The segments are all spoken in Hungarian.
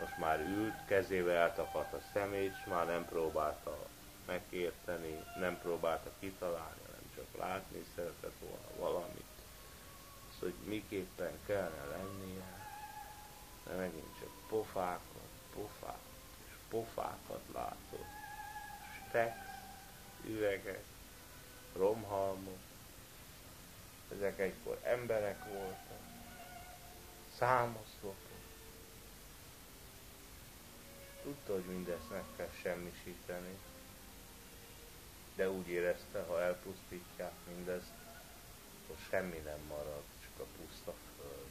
Most már ült, kezével eltapadt a szemét, és már nem próbálta megérteni, nem próbálta kitalálni, hanem csak látni szeretett volna valamit. Az, hogy miképpen kellene lennie, de megint csak pofákat látott. Stex, üvegek, romhalmok, ezek egykor emberek voltak, számoszlopok. Tudta, hogy mindezt meg kell semmisíteni, de úgy érezte, ha elpusztítják mindezt, akkor semmi nem marad, csak a puszta föld.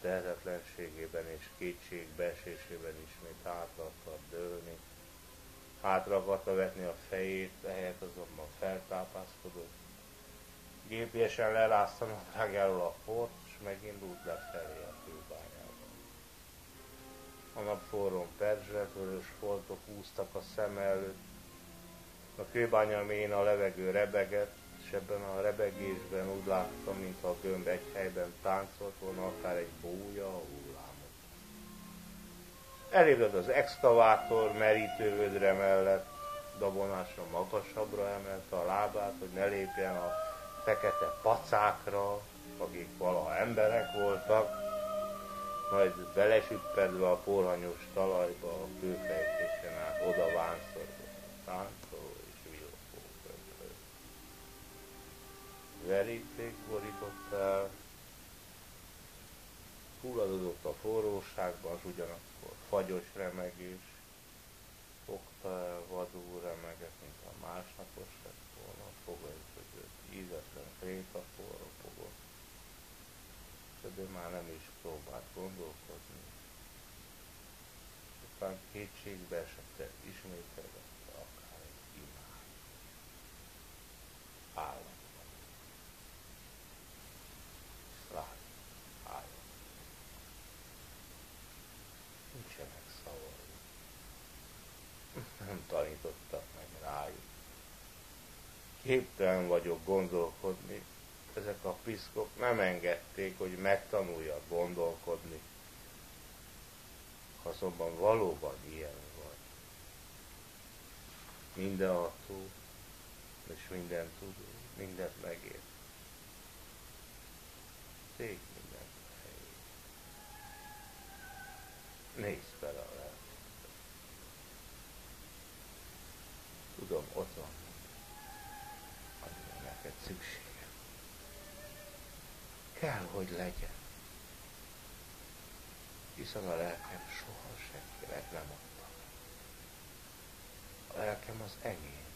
Tehetetlenségében és kétségbeesésében ismét hátra akar dőlni, hátra akarta vetni a fejét, ehelyett azonban feltápászkodott. Gépiesen lerázta nadrágjáról a port, és megindult lefelé a kőbányában. A nap forrón perzselt, vörös foltok húztak a szem előtt, a kőbánya mélyén a levegő rebegett, és ebben a rebegésben úgy láttam, mintha a gömb egy helyben táncolt volna, akár egy bója a hullámot. Elébred az exkavátor merítővödre mellett, dabonásra magasabbra emelte a lábát, hogy ne lépjen a fekete pacákra, akik valaha emberek voltak, majd belesüppedve a porhanyos talajba a kőfejtésen át oda vánszorgott a táncol és villogó köpöl. Veríték borított el, hulladozott a forróságban, az ugyanakkor fagyos remegés, fogta el vadul remeget, mint a másnapos lett volna, fogai között ízetlen krétaforra fogott. De már nem is próbált gondolkodni. Aztán kétségbe esett, ismételgette akár egy imád. Állatban. Lát, állatban. Nincsenek szavai. Nem tanítottak meg rájuk. Képtelen vagyok gondolkodni, ezek a piszkok nem engedték, hogy megtanuljak gondolkodni. Azonban valóban ilyen vagy. Mindenható, és minden tudó, mindent megért. Tégy mindent a helyét. Nézd fel a lelket. Tudom, ott van, amire neked szükség. Kell, hogy legyen. Hiszen a lelkem soha senkinek nem adta. A lelkem az enyém.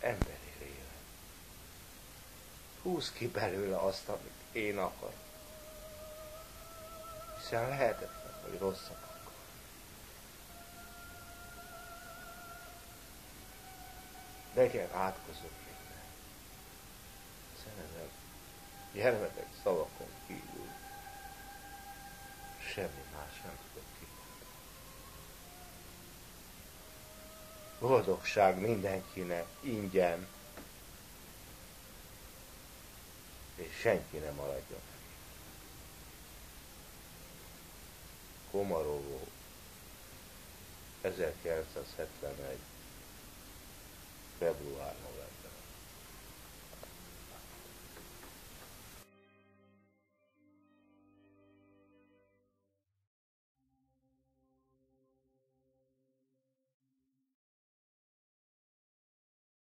Emberi lélek. Húzd ki belőle azt, amit én akarok. Hiszen lehetetlen, hogy rosszat akar. Legyen átkozó minden. Szerintem gyermetek szavakon kívül semmi más nem tudok kívülni. Boldogság mindenkinek ingyen, és senki nem maradjon meg. Komarovó, 1971. február-november.